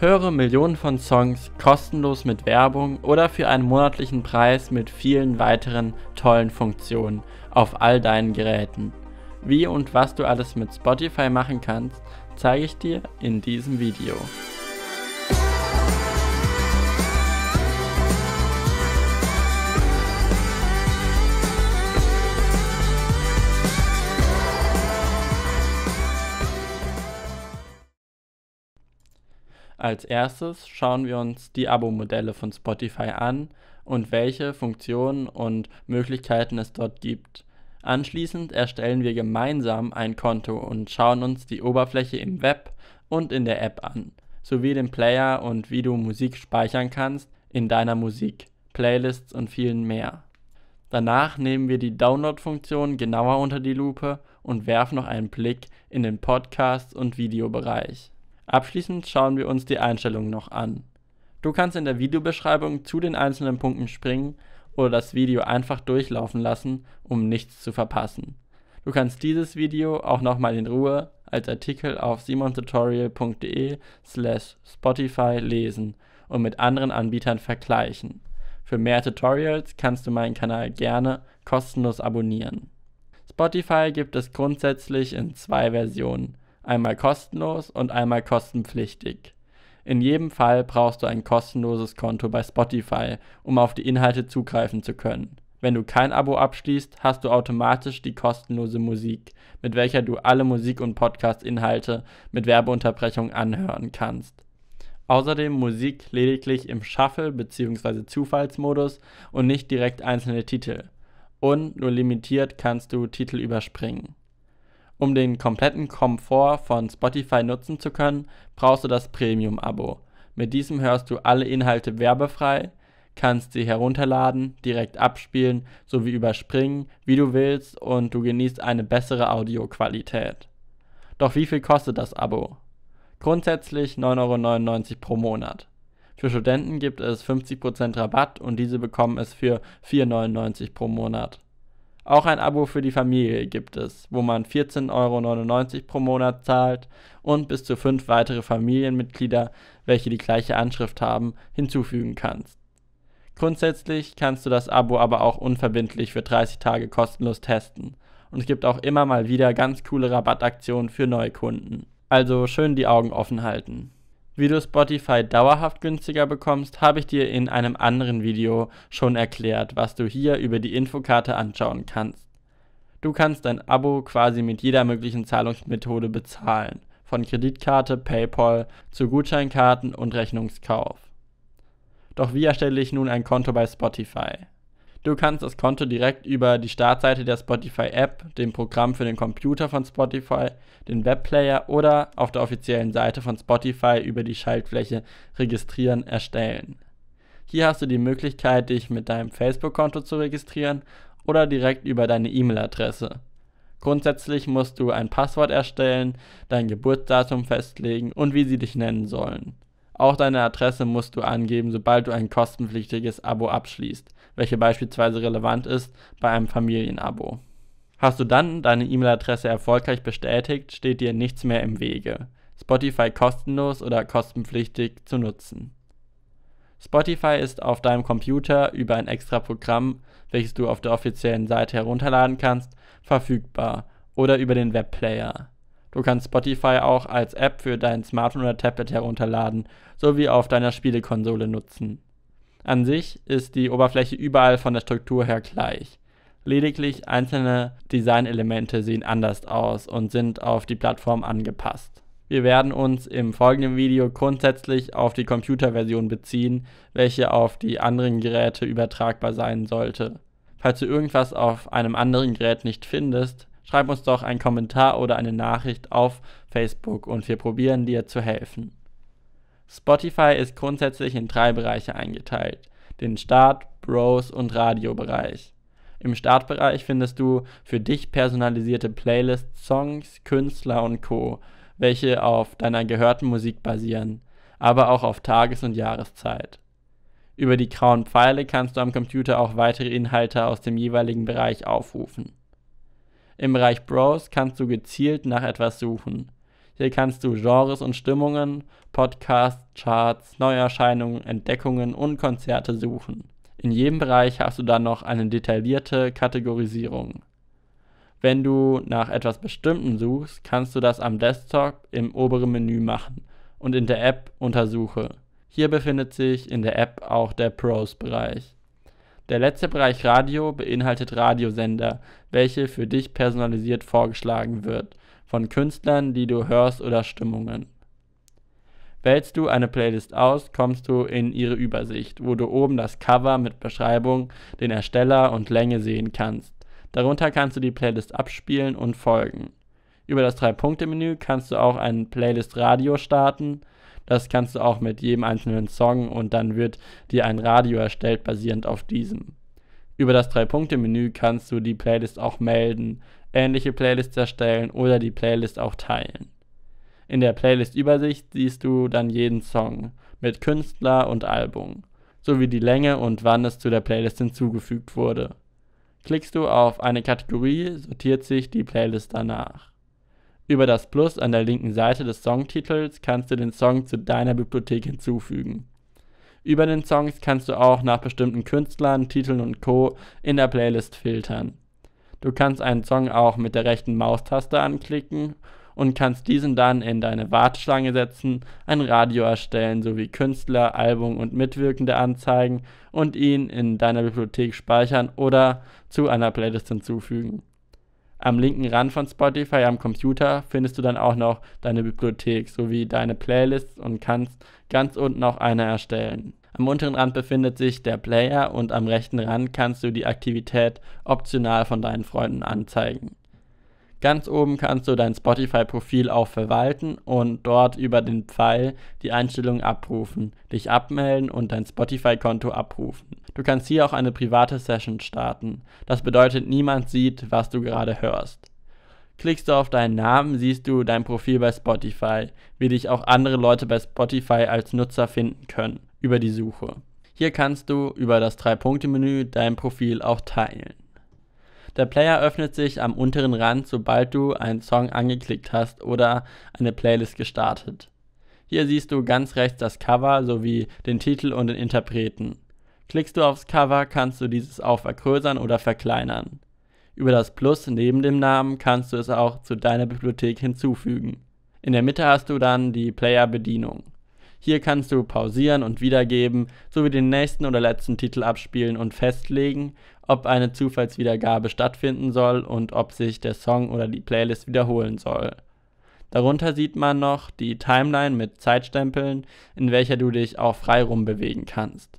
Höre Millionen von Songs kostenlos mit Werbung oder für einen monatlichen Preis mit vielen weiteren tollen Funktionen auf all deinen Geräten. Wie und was du alles mit Spotify machen kannst, zeige ich dir in diesem Video. Als erstes schauen wir uns die Abo-Modelle von Spotify an und welche Funktionen und Möglichkeiten es dort gibt. Anschließend erstellen wir gemeinsam ein Konto und schauen uns die Oberfläche im Web und in der App an, sowie den Player und wie du Musik speichern kannst in deiner Musik, Playlists und vielen mehr. Danach nehmen wir die Download-Funktion genauer unter die Lupe und werfen noch einen Blick in den Podcast- und Videobereich. Abschließend schauen wir uns die Einstellungen noch an. Du kannst in der Videobeschreibung zu den einzelnen Punkten springen oder das Video einfach durchlaufen lassen, um nichts zu verpassen. Du kannst dieses Video auch nochmal in Ruhe als Artikel auf simontutorial.de/Spotify lesen und mit anderen Anbietern vergleichen. Für mehr Tutorials kannst du meinen Kanal gerne kostenlos abonnieren. Spotify gibt es grundsätzlich in zwei Versionen. Einmal kostenlos und einmal kostenpflichtig. In jedem Fall brauchst du ein kostenloses Konto bei Spotify, um auf die Inhalte zugreifen zu können. Wenn du kein Abo abschließt, hast du automatisch die kostenlose Musik, mit welcher du alle Musik- und Podcast-Inhalte mit Werbeunterbrechung anhören kannst. Außerdem Musik lediglich im Shuffle- bzw. Zufallsmodus und nicht direkt einzelne Titel. Und nur limitiert kannst du Titel überspringen. Um den kompletten Komfort von Spotify nutzen zu können, brauchst du das Premium-Abo. Mit diesem hörst du alle Inhalte werbefrei, kannst sie herunterladen, direkt abspielen sowie überspringen, wie du willst, und du genießt eine bessere Audioqualität. Doch wie viel kostet das Abo? Grundsätzlich 9,99 € pro Monat. Für Studenten gibt es 50% Rabatt und diese bekommen es für 4,99 € pro Monat. Auch ein Abo für die Familie gibt es, wo man 14,99 € pro Monat zahlt und bis zu 5 weitere Familienmitglieder, welche die gleiche Anschrift haben, hinzufügen kannst. Grundsätzlich kannst du das Abo aber auch unverbindlich für 30 Tage kostenlos testen und es gibt auch immer mal wieder ganz coole Rabattaktionen für Neukunden. Also schön die Augen offen halten. Wie du Spotify dauerhaft günstiger bekommst, habe ich dir in einem anderen Video schon erklärt, was du hier über die Infokarte anschauen kannst. Du kannst dein Abo quasi mit jeder möglichen Zahlungsmethode bezahlen, von Kreditkarte, PayPal zu Gutscheinkarten und Rechnungskauf. Doch wie erstelle ich nun ein Konto bei Spotify? Du kannst das Konto direkt über die Startseite der Spotify-App, dem Programm für den Computer von Spotify, den Webplayer oder auf der offiziellen Seite von Spotify über die Schaltfläche Registrieren erstellen. Hier hast du die Möglichkeit, dich mit deinem Facebook-Konto zu registrieren oder direkt über deine E-Mail-Adresse. Grundsätzlich musst du ein Passwort erstellen, dein Geburtsdatum festlegen und wie sie dich nennen sollen. Auch deine Adresse musst du angeben, sobald du ein kostenpflichtiges Abo abschließt, welche beispielsweise relevant ist bei einem Familienabo. Hast du dann deine E-Mail-Adresse erfolgreich bestätigt, steht dir nichts mehr im Wege, Spotify kostenlos oder kostenpflichtig zu nutzen. Spotify ist auf deinem Computer über ein extra Programm, welches du auf der offiziellen Seite herunterladen kannst, verfügbar oder über den Webplayer. Du kannst Spotify auch als App für dein Smartphone oder Tablet herunterladen, sowie auf deiner Spielekonsole nutzen. An sich ist die Oberfläche überall von der Struktur her gleich. Lediglich einzelne Designelemente sehen anders aus und sind auf die Plattform angepasst. Wir werden uns im folgenden Video grundsätzlich auf die Computerversion beziehen, welche auf die anderen Geräte übertragbar sein sollte. Falls du irgendwas auf einem anderen Gerät nicht findest, schreib uns doch einen Kommentar oder eine Nachricht auf Facebook und wir probieren dir zu helfen. Spotify ist grundsätzlich in 3 Bereiche eingeteilt, den Start-, Browse- und Radiobereich. Im Startbereich findest du für dich personalisierte Playlists, Songs, Künstler und Co., welche auf deiner gehörten Musik basieren, aber auch auf Tages- und Jahreszeit. Über die grauen Pfeile kannst du am Computer auch weitere Inhalte aus dem jeweiligen Bereich aufrufen. Im Bereich Browse kannst du gezielt nach etwas suchen. Hier kannst du Genres und Stimmungen, Podcasts, Charts, Neuerscheinungen, Entdeckungen und Konzerte suchen. In jedem Bereich hast du dann noch eine detaillierte Kategorisierung. Wenn du nach etwas Bestimmtem suchst, kannst du das am Desktop im oberen Menü machen und in der App unter Suche. Hier befindet sich in der App auch der Pros-Bereich. Der letzte Bereich Radio beinhaltet Radiosender, welche für dich personalisiert vorgeschlagen wird, von Künstlern, die du hörst oder Stimmungen. Wählst du eine Playlist aus, kommst du in ihre Übersicht, wo du oben das Cover mit Beschreibung, den Ersteller und Länge sehen kannst. Darunter kannst du die Playlist abspielen und folgen. Über das 3-Punkte-Menü kannst du auch ein Playlist-Radio starten. Das kannst du auch mit jedem einzelnen Song und dann wird dir ein Radio erstellt, basierend auf diesem. Über das 3-Punkte-Menü kannst du die Playlist auch melden, ähnliche Playlists erstellen oder die Playlist auch teilen. In der Playlist-Übersicht siehst du dann jeden Song mit Künstler und Album, sowie die Länge und wann es zu der Playlist hinzugefügt wurde. Klickst du auf eine Kategorie, sortiert sich die Playlist danach. Über das Plus an der linken Seite des Songtitels kannst du den Song zu deiner Bibliothek hinzufügen. Über den Songs kannst du auch nach bestimmten Künstlern, Titeln und Co. in der Playlist filtern. Du kannst einen Song auch mit der rechten Maustaste anklicken und kannst diesen dann in deine Warteschlange setzen, ein Radio erstellen sowie Künstler, Album und Mitwirkende anzeigen und ihn in deiner Bibliothek speichern oder zu einer Playlist hinzufügen. Am linken Rand von Spotify am Computer findest du dann auch noch deine Bibliothek sowie deine Playlists und kannst ganz unten auch eine erstellen. Am unteren Rand befindet sich der Player und am rechten Rand kannst du die Aktivität optional von deinen Freunden anzeigen. Ganz oben kannst du dein Spotify-Profil auch verwalten und dort über den Pfeil die Einstellungen abrufen, dich abmelden und dein Spotify-Konto abrufen. Du kannst hier auch eine private Session starten. Das bedeutet, niemand sieht, was du gerade hörst. Klickst du auf deinen Namen, siehst du dein Profil bei Spotify, wie dich auch andere Leute bei Spotify als Nutzer finden können, über die Suche. Hier kannst du über das 3-Punkte-Menü dein Profil auch teilen. Der Player öffnet sich am unteren Rand, sobald du einen Song angeklickt hast oder eine Playlist gestartet. Hier siehst du ganz rechts das Cover sowie den Titel und den Interpreten. Klickst du aufs Cover, kannst du dieses auch vergrößern oder verkleinern. Über das Plus neben dem Namen kannst du es auch zu deiner Bibliothek hinzufügen. In der Mitte hast du dann die Player-Bedienung. Hier kannst du pausieren und wiedergeben, sowie den nächsten oder letzten Titel abspielen und festlegen, ob eine Zufallswiedergabe stattfinden soll und ob sich der Song oder die Playlist wiederholen soll. Darunter sieht man noch die Timeline mit Zeitstempeln, in welcher du dich auch frei rumbewegen kannst.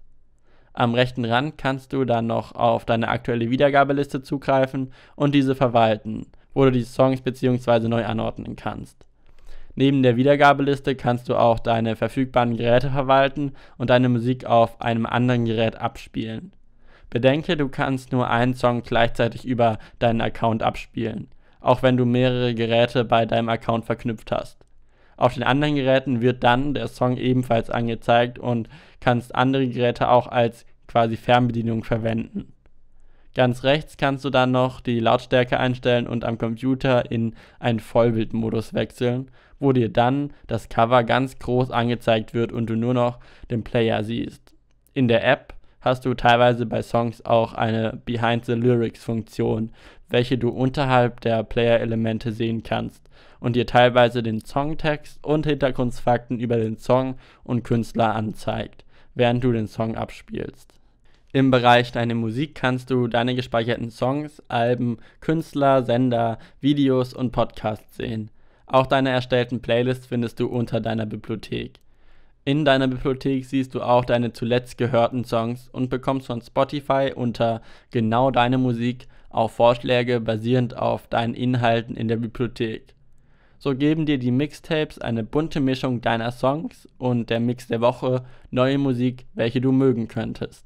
Am rechten Rand kannst du dann noch auf deine aktuelle Wiedergabeliste zugreifen und diese verwalten, wo du die Songs bzw. neu anordnen kannst. Neben der Wiedergabeliste kannst du auch deine verfügbaren Geräte verwalten und deine Musik auf einem anderen Gerät abspielen. Bedenke, du kannst nur einen Song gleichzeitig über deinen Account abspielen, auch wenn du mehrere Geräte bei deinem Account verknüpft hast. Auf den anderen Geräten wird dann der Song ebenfalls angezeigt und kannst andere Geräte auch als quasi Fernbedienung verwenden. Ganz rechts kannst du dann noch die Lautstärke einstellen und am Computer in einen Vollbildmodus wechseln, wo dir dann das Cover ganz groß angezeigt wird und du nur noch den Player siehst. In der App hast du teilweise bei Songs auch eine Behind-the-Lyrics-Funktion, welche du unterhalb der Player-Elemente sehen kannst und dir teilweise den Songtext und Hintergrundfakten über den Song und Künstler anzeigt, während du den Song abspielst. Im Bereich Deine Musik kannst du deine gespeicherten Songs, Alben, Künstler, Sender, Videos und Podcasts sehen. Auch deine erstellten Playlists findest du unter deiner Bibliothek. In deiner Bibliothek siehst du auch deine zuletzt gehörten Songs und bekommst von Spotify unter Genau Deine Musik auch Vorschläge basierend auf deinen Inhalten in der Bibliothek. So geben dir die Mixtapes eine bunte Mischung deiner Songs und der Mix der Woche neue Musik, welche du mögen könntest.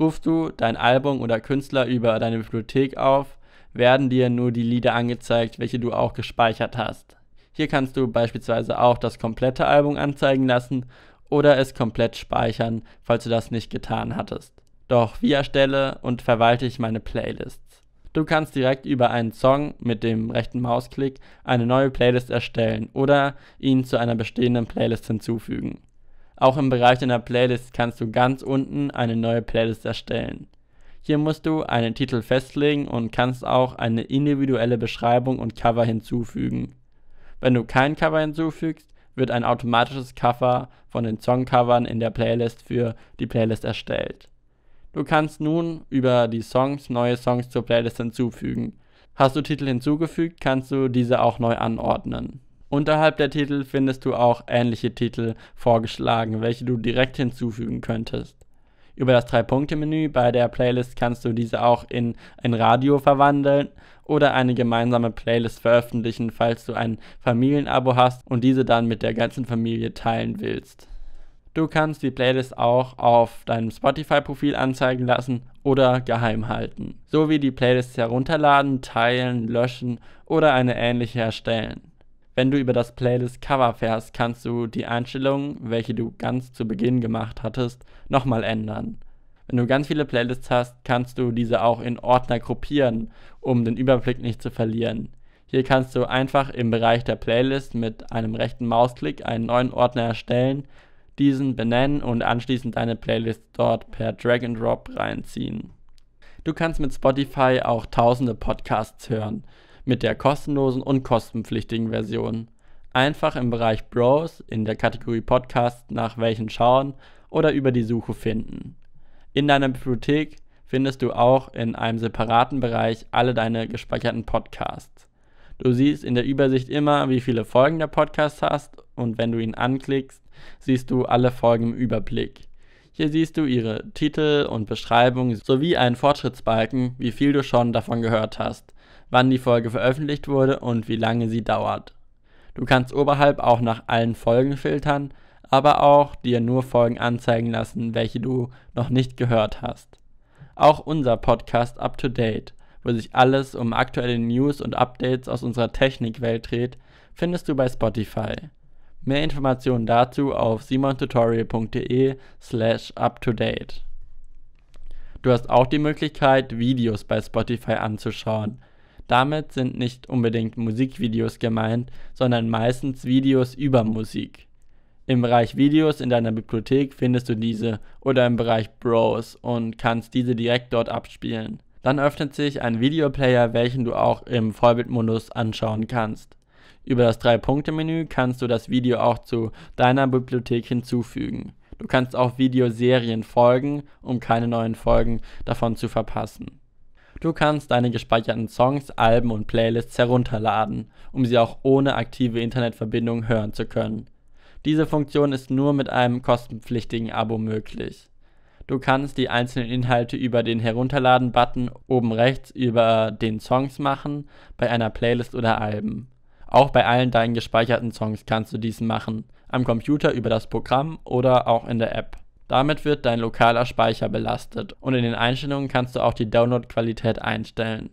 Rufst du dein Album oder Künstler über deine Bibliothek auf, werden dir nur die Lieder angezeigt, welche du auch gespeichert hast. Hier kannst du beispielsweise auch das komplette Album anzeigen lassen oder es komplett speichern, falls du das nicht getan hattest. Doch wie erstelle und verwalte ich meine Playlists? Du kannst direkt über einen Song mit dem rechten Mausklick eine neue Playlist erstellen oder ihn zu einer bestehenden Playlist hinzufügen. Auch im Bereich deiner Playlist kannst du ganz unten eine neue Playlist erstellen. Hier musst du einen Titel festlegen und kannst auch eine individuelle Beschreibung und Cover hinzufügen. Wenn du kein Cover hinzufügst, wird ein automatisches Cover von den Songcovern in der Playlist für die Playlist erstellt. Du kannst nun über die Songs neue Songs zur Playlist hinzufügen. Hast du Titel hinzugefügt, kannst du diese auch neu anordnen. Unterhalb der Titel findest du auch ähnliche Titel vorgeschlagen, welche du direkt hinzufügen könntest. Über das 3-Punkte-Menü bei der Playlist kannst du diese auch in ein Radio verwandeln oder eine gemeinsame Playlist veröffentlichen, falls du ein Familienabo hast und diese dann mit der ganzen Familie teilen willst. Du kannst die Playlist auch auf deinem Spotify-Profil anzeigen lassen oder geheim halten, sowie die Playlists herunterladen, teilen, löschen oder eine ähnliche erstellen. Wenn du über das Playlist-Cover fährst, kannst du die Einstellungen, welche du ganz zu Beginn gemacht hattest, nochmal ändern. Wenn du ganz viele Playlists hast, kannst du diese auch in Ordner gruppieren, um den Überblick nicht zu verlieren. Hier kannst du einfach im Bereich der Playlist mit einem rechten Mausklick einen neuen Ordner erstellen, diesen benennen und anschließend deine Playlist dort per Drag and Drop reinziehen. Du kannst mit Spotify auch tausende Podcasts hören, mit der kostenlosen und kostenpflichtigen Version. Einfach im Bereich Browse in der Kategorie Podcast nach welchen schauen oder über die Suche finden. In deiner Bibliothek findest du auch in einem separaten Bereich alle deine gespeicherten Podcasts. Du siehst in der Übersicht immer, wie viele Folgen der Podcast hast, und wenn du ihn anklickst, siehst du alle Folgen im Überblick. Hier siehst du ihre Titel und Beschreibung sowie einen Fortschrittsbalken, wie viel du schon davon gehört hast, wann die Folge veröffentlicht wurde und wie lange sie dauert. Du kannst oberhalb auch nach allen Folgen filtern, aber auch dir nur Folgen anzeigen lassen, welche du noch nicht gehört hast. Auch unser Podcast Up to Date, wo sich alles um aktuelle News und Updates aus unserer Technikwelt dreht, findest du bei Spotify. Mehr Informationen dazu auf simontutorial.de/uptodate. Du hast auch die Möglichkeit, Videos bei Spotify anzuschauen. Damit sind nicht unbedingt Musikvideos gemeint, sondern meistens Videos über Musik. Im Bereich Videos in deiner Bibliothek findest du diese oder im Bereich Browse und kannst diese direkt dort abspielen. Dann öffnet sich ein Videoplayer, welchen du auch im Vollbildmodus anschauen kannst. Über das 3-Punkte-Menü kannst du das Video auch zu deiner Bibliothek hinzufügen. Du kannst auch Videoserien folgen, um keine neuen Folgen davon zu verpassen. Du kannst deine gespeicherten Songs, Alben und Playlists herunterladen, um sie auch ohne aktive Internetverbindung hören zu können. Diese Funktion ist nur mit einem kostenpflichtigen Abo möglich. Du kannst die einzelnen Inhalte über den Herunterladen-Button oben rechts über den Songs machen, bei einer Playlist oder Alben. Auch bei allen deinen gespeicherten Songs kannst du dies machen, am Computer über das Programm oder auch in der App. Damit wird dein lokaler Speicher belastet und in den Einstellungen kannst du auch die Download-Qualität einstellen.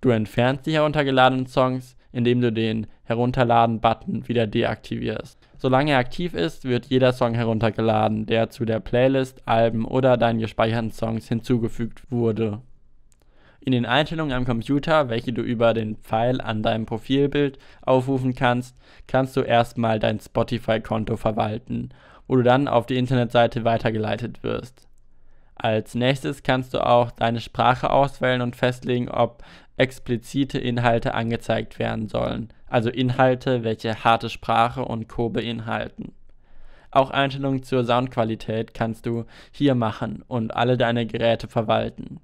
Du entfernst die heruntergeladenen Songs, indem du den Herunterladen-Button wieder deaktivierst. Solange er aktiv ist, wird jeder Song heruntergeladen, der zu der Playlist, Alben oder deinen gespeicherten Songs hinzugefügt wurde. In den Einstellungen am Computer, welche du über den Pfeil an deinem Profilbild aufrufen kannst, kannst du erstmal dein Spotify-Konto verwalten, wo du dann auf die Internetseite weitergeleitet wirst. Als nächstes kannst du auch deine Sprache auswählen und festlegen, ob explizite Inhalte angezeigt werden sollen, also Inhalte, welche harte Sprache und Co. beinhalten. Auch Einstellungen zur Soundqualität kannst du hier machen und alle deine Geräte verwalten.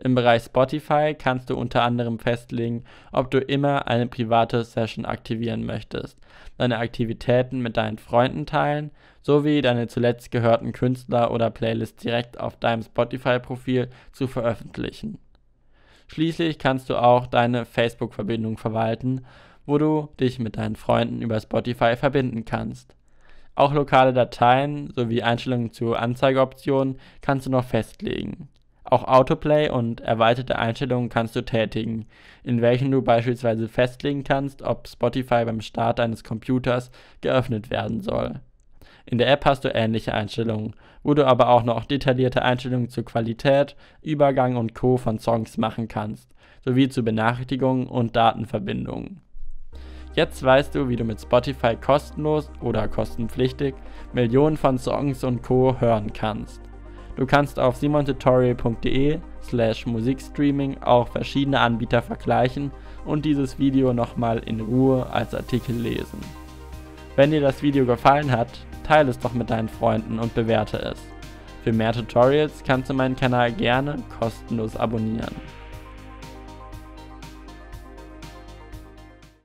Im Bereich Spotify kannst du unter anderem festlegen, ob du immer eine private Session aktivieren möchtest, deine Aktivitäten mit deinen Freunden teilen, sowie deine zuletzt gehörten Künstler oder Playlists direkt auf deinem Spotify-Profil zu veröffentlichen. Schließlich kannst du auch deine Facebook-Verbindung verwalten, wo du dich mit deinen Freunden über Spotify verbinden kannst. Auch lokale Dateien sowie Einstellungen zu Anzeigeoptionen kannst du noch festlegen. Auch Autoplay und erweiterte Einstellungen kannst du tätigen, in welchen du beispielsweise festlegen kannst, ob Spotify beim Start deines Computers geöffnet werden soll. In der App hast du ähnliche Einstellungen, wo du aber auch noch detaillierte Einstellungen zur Qualität, Übergang und Co. von Songs machen kannst, sowie zu Benachrichtigungen und Datenverbindungen. Jetzt weißt du, wie du mit Spotify kostenlos oder kostenpflichtig Millionen von Songs und Co. hören kannst. Du kannst auf simontutorial.de/musikstreaming auch verschiedene Anbieter vergleichen und dieses Video nochmal in Ruhe als Artikel lesen. Wenn dir das Video gefallen hat, teile es doch mit deinen Freunden und bewerte es. Für mehr Tutorials kannst du meinen Kanal gerne kostenlos abonnieren.